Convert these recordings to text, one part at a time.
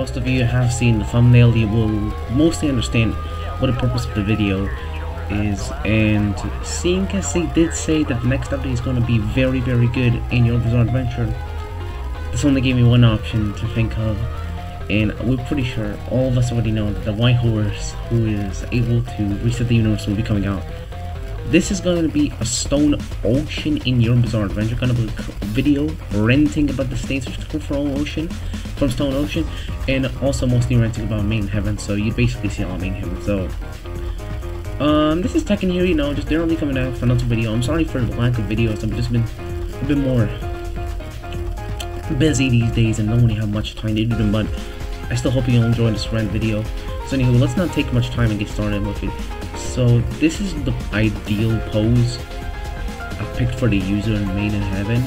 most of you have seen the thumbnail, you will mostly understand what the purpose of the video is, and seeing as they did say that the next update is going to be very, very good in JoJo's Bizarre Adventure, this only gave me one option to think of, and we're pretty sure all of us already know that the White Horse, who is able to reset the universe, will be coming out. This is going to be a Stone Ocean in JoJo's Bizarre Adventure kind of a video, ranting about the stage from Stone Ocean, and also mostly ranting about Made in Heaven, so you basically see a lot of Made in Heaven. So, this is Tekken here, you know, just generally coming out for another video. I'm sorry for the lack of videos, I've just been a bit more busy these days and don't really have much time to do them, but I still hope you all enjoy this rant video. So anywho, let's not take much time and get started with it. So this is the ideal pose I picked for the user in Made in Heaven.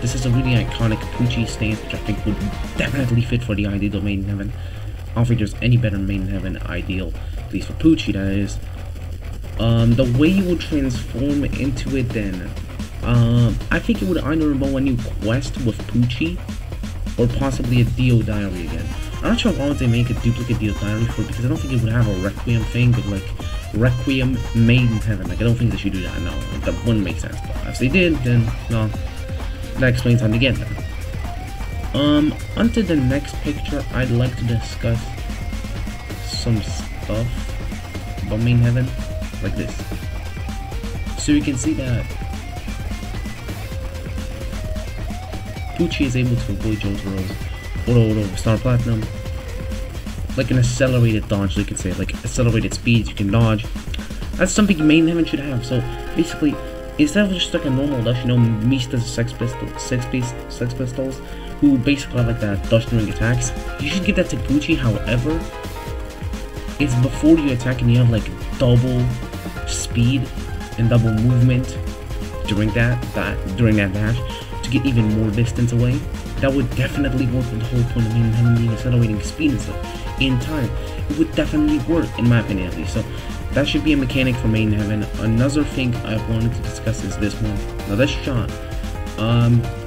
This is a really iconic Pucci stance, which I think would definitely fit for the ideal Made in Heaven. I don't think there's any better Made in Heaven ideal, at least for Pucci, that is. The way you would transform into it then, I think it would either involve a new quest with Pucci, or possibly a Dio Diary again. I'm not sure why would they make a duplicate Dio Diary for it, because I don't think it would have a Requiem thing, but like, Requiem Made in Heaven, like I don't think they should do that, no, like, that wouldn't make sense, but if they did, then, no, that explains how they get that. Onto the next picture, I'd like to discuss some stuff about Made in Heaven, like this. So you can see that Pucci is able to avoid JoJo's auto Star Platinum, like an accelerated dodge, you could say, like accelerated speeds, you can dodge. That's something Made in Heaven should have. So basically, instead of just like a normal dash, you know, Mista's Sex Pistols, who basically have like that dodge during attacks, you should get that to Pucci. However, it's before you attack and you have like double speed and double movement during that dash to get even more distance away. That would definitely work with the whole point of Made in Heaven being accelerating speed and stuff. In time, it would definitely work, in my opinion at least. So that should be a mechanic for Made in Heaven. Another thing I wanted to discuss is this one. Now this shot,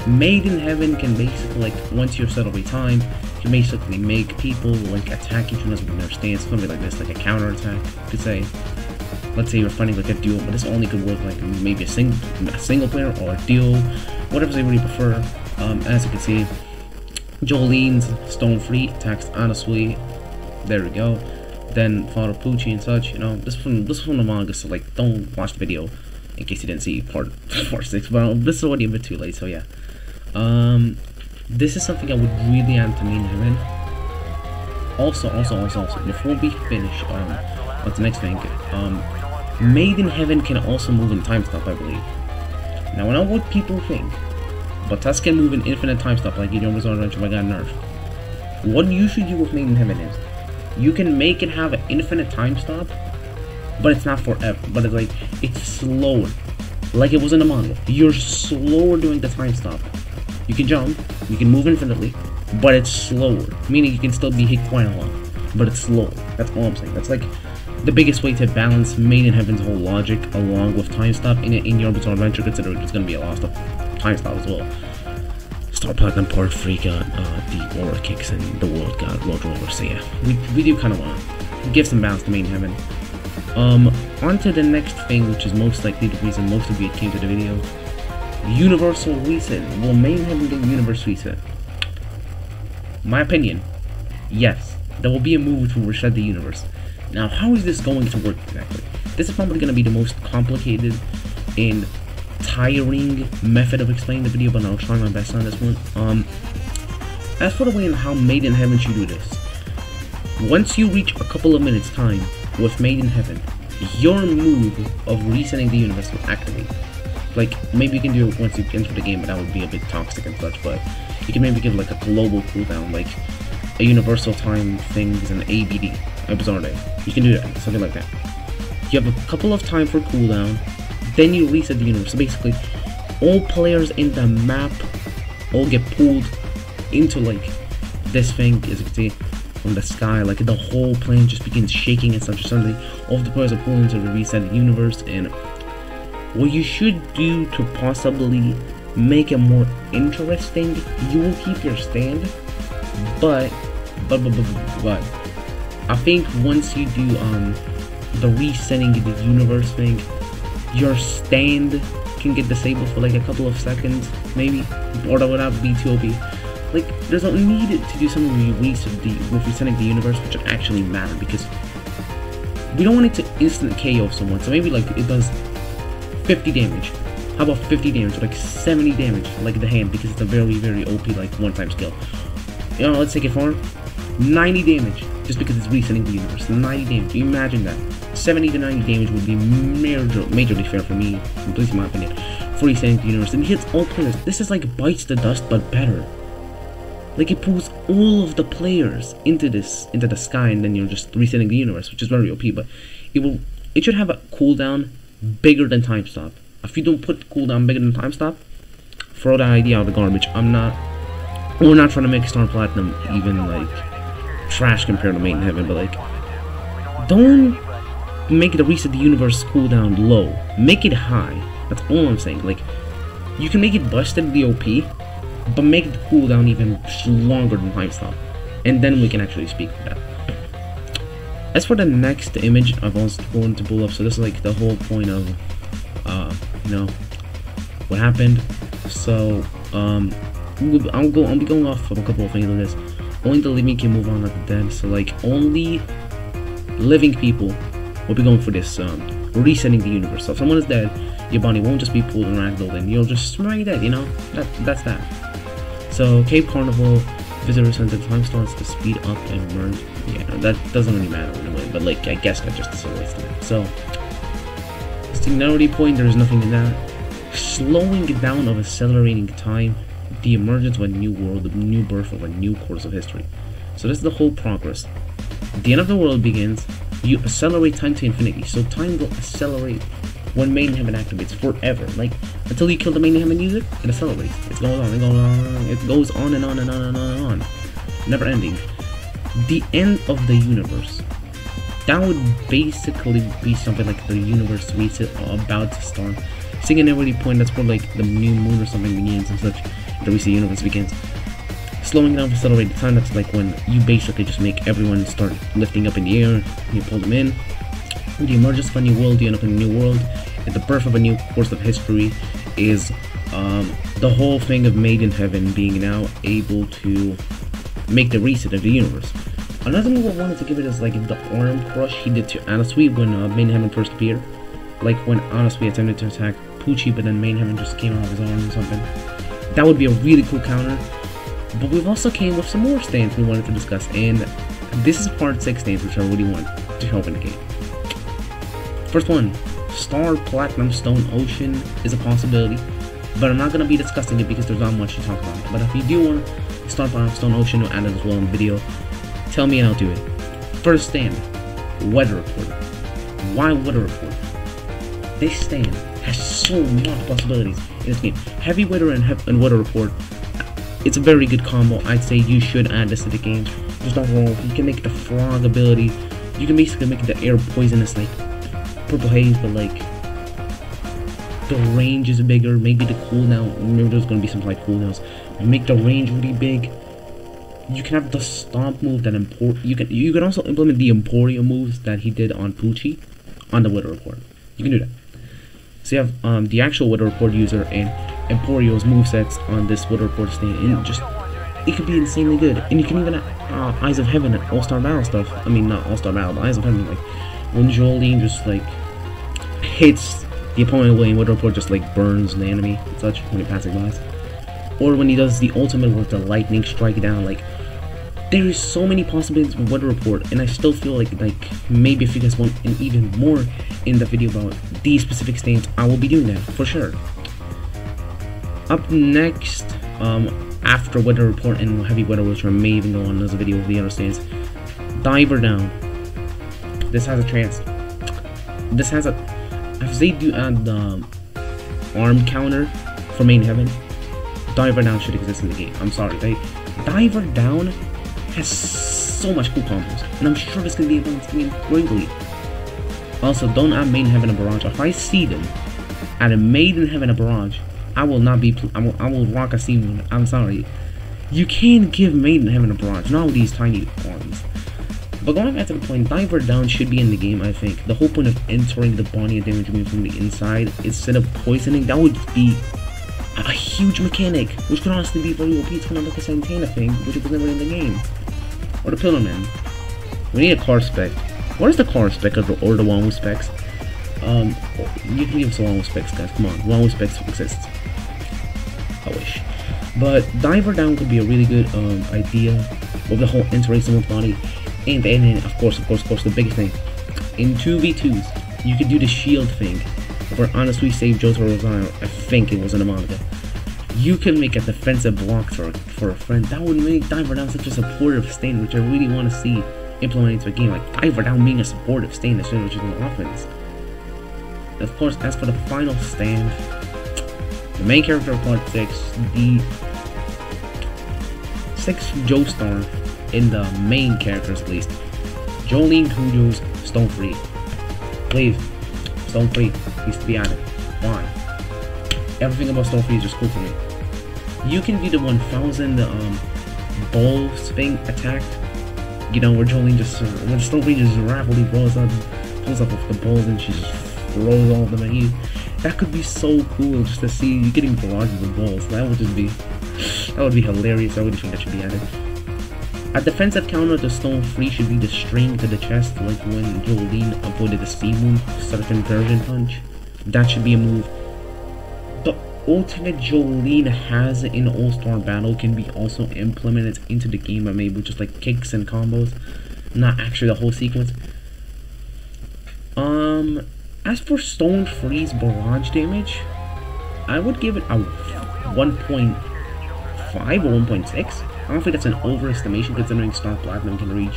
Made in Heaven can basically, like, once you're set away time, you can basically make people like attack each other with their stance, something like this, like a counter attack. You could say, let's say you're fighting like a duo, but this only could work like maybe a single player or a duo, whatever they really prefer. As you can see, Jolene's Stone Free attacks Anasui. There we go. Then Father Pucci and such, you know. This is from the manga, so like don't watch the video in case you didn't see part 6. But this is already a bit too late, so yeah. This is something I would really add to Made in Heaven. Also, before we finish, what's the next thing? Made in Heaven can also move in time stop, I believe. Now I know what people think, but Tusk can move in infinite time stop like you don't resolve adventure by God nerfed. What you should do with Made in Heaven is, you can make it have an infinite time stop, but it's not forever, but it's like, it's slower, like it was in the manga. You're slower doing the time stop. You can jump, you can move infinitely, but it's slower, meaning you can still be hit quite a lot, but it's slower. That's all I'm saying. That's like the biggest way to balance Made in Heaven's whole logic along with time stop in your Bizarre Adventure, considering it's going to be a lot of time stop as well. Star Platinum Part 3 got the Aura Kicks and the World got Road Roller, so yeah, we do kind of want to give some balance to Made in Heaven. On to the next thing, which is most likely the reason most of you came to the video. Universal Reset. Will Made in Heaven get Universal Reset? My opinion, yes. There will be a move to reset the universe. Now, how is this going to work exactly? This is probably going to be the most complicated and tiring method of explaining the video, but I'll try my best on this one. As for the way and how Made in Heaven should do this, once you reach a couple of minutes time with Made in Heaven, your move of resetting the universe will activate. Like, maybe you can do it once you enter the game, but that would be a bit toxic and such, but you can maybe give like a global cooldown, like a universal time thing is an ABD, a bizarre day. You can do that, something like that. You have a couple of time for cooldown, then you reset the universe. So basically, all players in the map all get pulled into like this thing, as you can see, from the sky. Like the whole plane just begins shaking and such. Suddenly, all the players are pulled into the reset universe. And what you should do to possibly make it more interesting, you will keep your stand, but But I think once you do the resetting the universe thing, your stand can get disabled for like a couple of seconds, maybe, or that would not be too OP. Like, there's no need to do something with resetting the universe, which actually matter, because we don't want it to instant KO someone. So maybe like it does 50 damage. How about 50 damage, or like 70 damage, like the hand, because it's a very, very OP, like, one-time skill. You know, let's take it far. 90 damage, just because it's resetting the universe. 90 damage, you imagine that. 70 to 90 damage would be majorly fair for me, at least in my opinion, for resetting the universe. And it hits all players. This is like Bites the Dust, but better. Like, it pulls all of the players into the sky, and then you're just resetting the universe, which is very OP, but it should have a cooldown bigger than Time Stop. If you don't put cooldown bigger than Time Stop, throw that idea out of the garbage. We're not trying to make Star Platinum even like trash compared to Made in Heaven, but like, don't make the reset the universe cooldown low. Make it high. That's all I'm saying. Like, you can make it busted the OP, but make the cooldown even longer than Time Stop, and then we can actually speak to that. As for the next image, I've also going to pull up. So this is like the whole point of you know what happened. So I'll be going off of a couple of things on this. Only the living can move on with the dead. So like, only living people will be going for this resetting the universe. So if someone is dead, your body won't just be pulled and ragdolled, and you'll just smack dead. You know, that's that. So Cape Carnival visitors sent the time slots to speed up and merge. Yeah, that doesn't really matter in a way, but like, I guess that just accelerates that. So similarity point, there is nothing in that. Slowing down of accelerating time, the emergence of a new world, the new birth of a new course of history. So that's the whole progress. The end of the world begins. You accelerate time to infinity, so time will accelerate when Made in Heaven activates forever. Like, until you kill the Made in Heaven user, it accelerates. It goes on and goes on. It goes on and on and on and on and on, never ending. The end of the universe. That would basically be something like the universe reset or about to start. Singularity point, that's for like the new moon or something begins and such. The reset universe begins. Slowing down to accelerate the time, that's like when you basically just make everyone start lifting up in the air, you pull them in. The emergence of a new world, you end up in a new world. And the birth of a new course of history is the whole thing of Made in Heaven being now able to make the reset of the universe. Another thing I wanted to give it is like the arm crush he did to Anasui when Made in Heaven first appeared. Like when Anasui attempted to attack Pucci, but then Made in Heaven just came out of his arm or something. That would be a really cool counter. But we've also came with some more stands we wanted to discuss, and this is part 6 stands which I really want to help in the game. First one, Star Platinum Stone Ocean is a possibility, but I'm not going to be discussing it because there's not much to talk about. But if you do want Star Platinum Stone Ocean, we'll add it as well in the video. Tell me and I'll do it. First stand, Weather Report. Why Weather Report? This stand has so much possibilities in this game. Heavy Weather and Weather Report, it's a very good combo. I'd say you should add this to the game. There's nothing wrong with it. You can make the frog ability. You can basically make the air poisonous like Purple Haze, but like the range is bigger. Maybe the cooldown, remember there's going to be some like cooldowns. Make the range really big. You can have the stomp move that you can also implement the Emporio moves that he did on Pucci on the Weather Report. You can do that. So you have the actual Weather Report user and Emporio's movesets on this Weather Report stand, and just it could be insanely good. And you can even add Eyes of Heaven and All Star Battle stuff. I mean, not All Star Battle, but Eyes of Heaven, like when Jolene just like hits the opponent away and Weather Report just like burns the enemy and such when it passes by. Or when he does the ultimate with the lightning strike down, like there is so many possibilities with Weather Report, and I still feel like maybe if you guys want an even more in-depth video about these specific stands, I will be doing that for sure. Up next, after Weather Report and Heavy Weather, which I may even go on another video of the other stands, Diver Down. This has a chance. This has a if they do add the arm counter for Made in Heaven, Diver Down should exist in the game. I'm sorry, Diver Down has so much cool combos, and I'm sure this can be advanced greatly. Also, don't add Made in Heaven a barrage. If I see them add a Made in Heaven a barrage, I will not be. I will rock a scene. I'm sorry. You can give Made in Heaven a bronze, not with these tiny ones. But going back to the point, Diver Down should be in the game, I think. The whole point of entering the body and damaging it from the inside instead of poisoning, that would be a huge mechanic, which could honestly be very OP. It's kind of like a Santana thing, which was never in the game. Or the Pillar Man. We need a car spec. What is the car spec or the one with specs? You can give us a one with specs, guys. Come on, one with specs exists. I wish. But Diver Down could be a really good idea with the whole entering someone's body. And then, of course, the biggest thing. In 2v2s, you could do the shield thing, where Anasui saved Joe's Rosario, I think it was in the manga. You can make a defensive block for a friend. That would make Diver Down such a supportive stain, which I really want to see implemented into a game. Like, Diver Down being a supportive stain instead of just an offense. Of course, as for the final stand, the main character of part 6, the 6th Joestar, in the main characters at least, Jolene Cujo's Stone Free. Please, Stone Free needs to be added. Why? Everything about Stone Free is just cool for me. You can do the 1000 ball spin attack, you know, where Jolene just, when Stone Free just rapidly rolls up, pulls up with the balls and she just throws all of them at you. That could be so cool just to see you getting blocked with the balls. That would be hilarious. I really think that should be added. A defensive counter to Stone Free should be the string to the chest, like when Jolene avoided the C move, such inversion punch. That should be a move. The ultimate Jolene has in All Star Battle can be also implemented into the game, but maybe just like kicks and combos, not actually the whole sequence. As for Stone Free's barrage damage, I would give it a 1.5 or 1.6. I don't think that's an overestimation considering Star Platinum can reach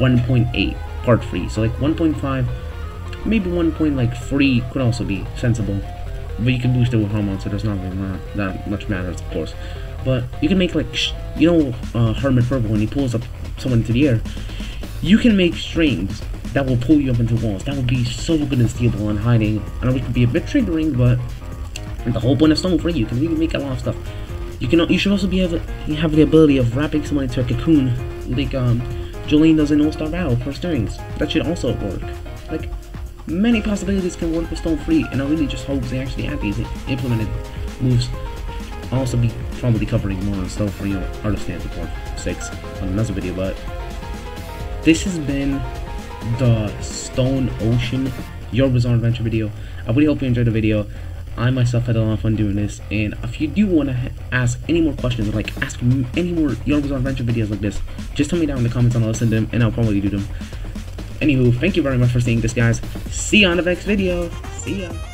1.8 part 3. So like 1.5, maybe 1.3 could also be sensible. But you can boost it with Hamon, so there's not really that much matters, of course. But you can make like, Hermit Purple, when he pulls up someone into the air, you can make strings that will pull you up into walls. That would be so good and stealable and hiding. I know it could be a bit triggering, but the whole point of Stone Free, you can really make a lot of stuff. You should also have the ability of wrapping someone into a cocoon, like Jolene does in All Star Battle for strings. That should also work. Like, many possibilities can work with Stone Free, and I really just hope they actually add these implemented moves. I'll also be probably covering more on Stone Free or Art of Stand Report 6 on another video, but this has been the Stone Ocean Your Bizarre Adventure video. I really hope you enjoyed the video. I myself had a lot of fun doing this, and if you do want to ask any more questions or like ask any more Your Bizarre Adventure videos like this, just tell me down in the comments and I'll listen to them and I'll probably do them. Anywho, thank you very much for seeing this, guys. See you on the next video. See ya.